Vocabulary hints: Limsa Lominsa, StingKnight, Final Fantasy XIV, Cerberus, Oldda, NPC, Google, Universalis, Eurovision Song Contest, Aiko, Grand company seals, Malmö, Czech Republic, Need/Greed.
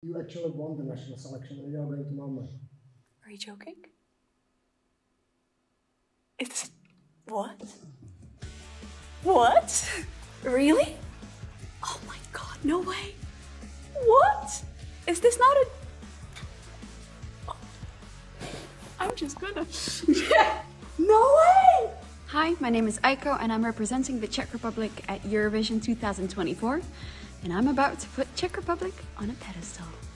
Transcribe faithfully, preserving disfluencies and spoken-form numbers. You actually won the national selection and you are going to Malmö. Are you joking? Is this... what? What? Really? Oh my god, no way! What? Is this not a... oh. I'm just gonna... yeah. No way! Hi, my name is Aiko and I'm representing the Czech Republic at Eurovision two thousand twenty-four. And I'm about to put Czech Republic on a pedestal.